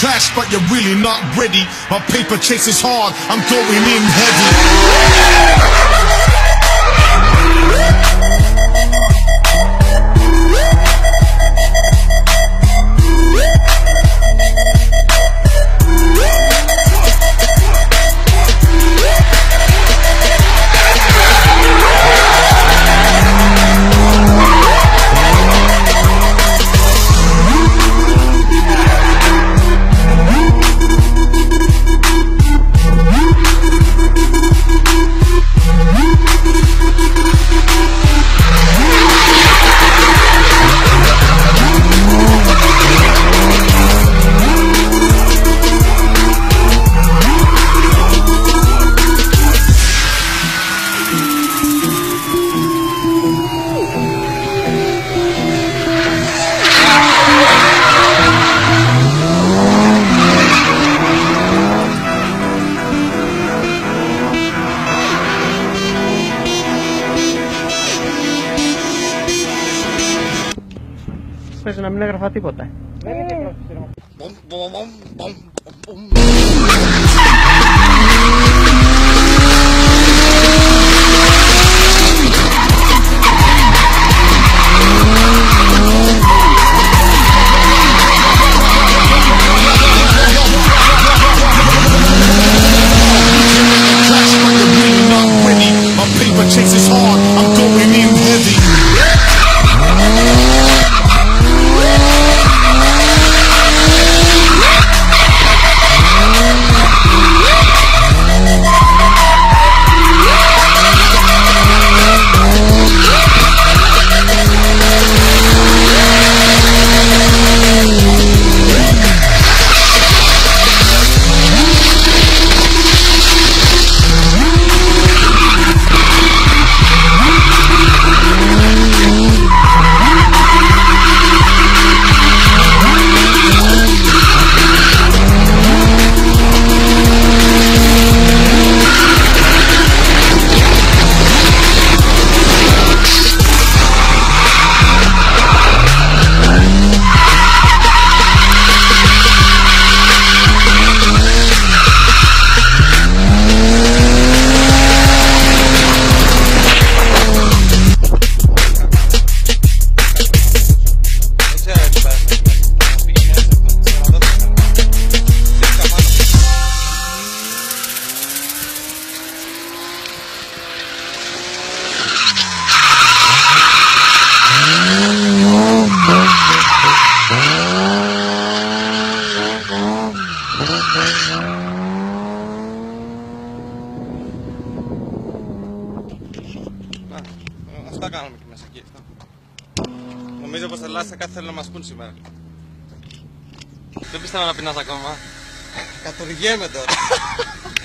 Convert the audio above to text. clash, but you're really not ready. My paper chase is hard, I'm going in heavy. Pues να μην έγραφα τίποτα. Αυτά κάναμε και μέσα εκεί, αυτά. Νομίζω πως θα αλλάξει κάθε θέλω να μας πούν σήμερα. Δεν πιστεύω να πεινάς ακόμα. Κατουργέμαι τώρα.